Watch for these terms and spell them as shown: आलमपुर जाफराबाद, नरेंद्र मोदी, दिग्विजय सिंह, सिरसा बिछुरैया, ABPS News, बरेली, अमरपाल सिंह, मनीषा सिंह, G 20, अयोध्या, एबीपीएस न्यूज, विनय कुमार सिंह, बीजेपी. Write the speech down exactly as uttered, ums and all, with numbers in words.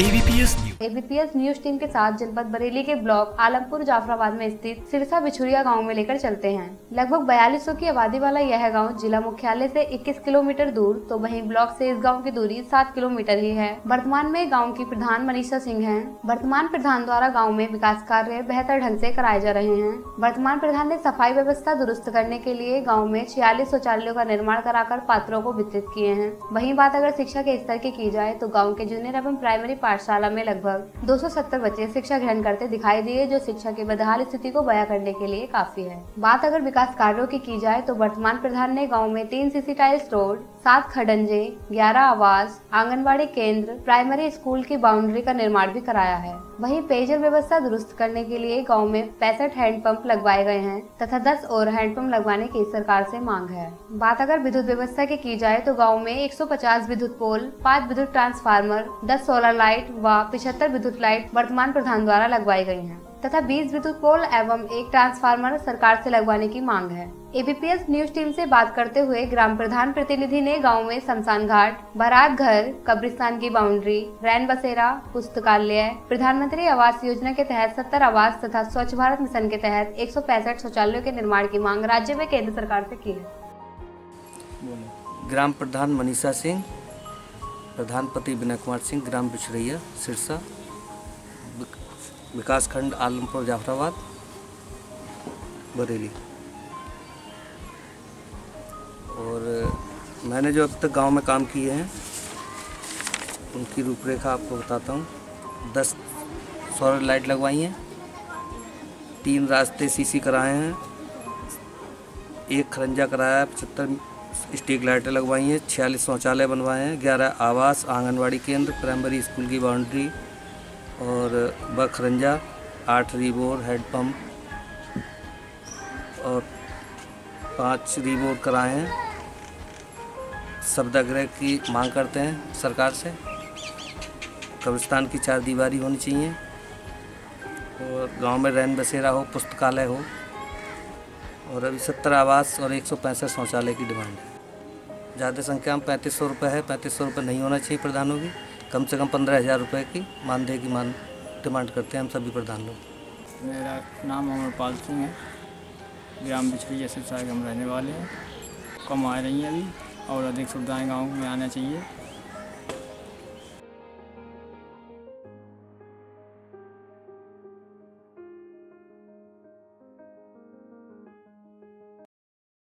एबीपीएस न्यूज एबीपीएस न्यूज team के साथ जनपद बरेली के ब्लॉक आलमपुर जाफराबाद में स्थित सिरसा बिछुरिया गांव में लेकर चलते हैं। लगभग बयालीस सौ की आबादी वाला यह गांव जिला मुख्यालय से इक्कीस किलोमीटर दूर तो वहीं ब्लॉक से इस गांव की दूरी सात किलोमीटर ही है। वर्तमान में गांव की प्रधान मनीषा सिंह है। वर्तमान प्रधान द्वारा गाँव में विकास कार्य बेहतर ढंग से कराए जा रहे हैं। वर्तमान प्रधान ने सफाई व्यवस्था दुरुस्त करने के लिए गाँव में छियालीस शौचालयों का निर्माण कराकर पात्रों को वितरित किए हैं। वहीं बात अगर शिक्षा के स्तर की की जाए तो गाँव के जूनियर एवं प्राइमरी पाठशाला में लगभग दो सौ सत्तर बच्चे शिक्षा ग्रहण करते दिखाई दिए, जो शिक्षा की बदहाल स्थिति को बयां करने के लिए काफी है। बात अगर विकास कार्यों की की जाए तो वर्तमान प्रधान ने गांव में तीन सीसी टाइल्स रोड, सात खडंजे, ग्यारह आवास, आंगनबाड़ी केंद्र, प्राइमरी स्कूल की बाउंड्री का निर्माण भी कराया है। वहीं पेयजल व्यवस्था दुरुस्त करने के लिए गाँव में पैंसठ हैंडपंप लगवाए गए हैं तथा दस और हैंडपंप लगवाने की सरकार से मांग है। बात अगर विद्युत व्यवस्था की की जाए तो गाँव में एक सौ पचास विद्युत पोल, पाँच विद्युत ट्रांसफार्मर, दस सोलर लाइट व पचहत्तर विद्युत लाइट वर्तमान प्रधान द्वारा लगवाई गई हैं तथा बीस विद्युत पोल एवं एक ट्रांसफार्मर सरकार से लगवाने की मांग है। एबीपीएस न्यूज टीम से बात करते हुए ग्राम प्रधान प्रतिनिधि ने गांव में शमशान घाट, बारात घर, कब्रिस्तान की बाउंड्री, रैन बसेरा, पुस्तकालय, प्रधानमंत्री आवास योजना के तहत सत्तर आवास तथा स्वच्छ भारत मिशन के तहत एक सौ पैंसठ शौचालयों के निर्माण की मांग राज्य में केंद्र सरकार से की है। ग्राम प्रधान मनीषा सिंह, प्रधानपति विनय कुमार सिंह, ग्राम बिछुरैया, सिरसा, विकासखंड आलमपुर जाफराबाद, बरेली। और मैंने जो अब तक गांव में काम किए हैं उनकी रूपरेखा आपको बताता हूं। दस सोलर लाइट लगवाई हैं, तीन रास्ते सीसी कराए हैं, एक खरंजा कराया है, पचहत्तर स्ट्रीट लाइटें लगवाई हैं, छियालीस शौचालय बनवाए हैं, ग्यारह आवास, आंगनवाड़ी केंद्र, प्राइमरी स्कूल की बाउंड्री और बखरंजा, आठ रिबोर हैंडपम्प और पाँच रिबोर कराए हैं। शवदाह की मांग करते हैं सरकार से। कब्रिस्तान की चार दीवारी होनी चाहिए और गांव में रैन बसेरा हो, पुस्तकालय हो और अभी सत्तर आवास और एक सौ पैंसठ शौचालय की डिमांड है। ज़्यादा संख्या में पैंतीस सौ रुपये है, पैंतीस सौ रुपये नहीं होना चाहिए प्रधानों की, कम से कम पंद्रह हज़ार रुपये की मानदेय की मान डिमांड करते हैं हम सभी प्रधान लोग। मेरा नाम अमरपाल सिंह है, ग्राम बिछड़ी जैसे सारे हम रहने वाले हैं। कम आ रही हैं अभी और अधिक सुविधाएँ गाँव में आना चाहिए।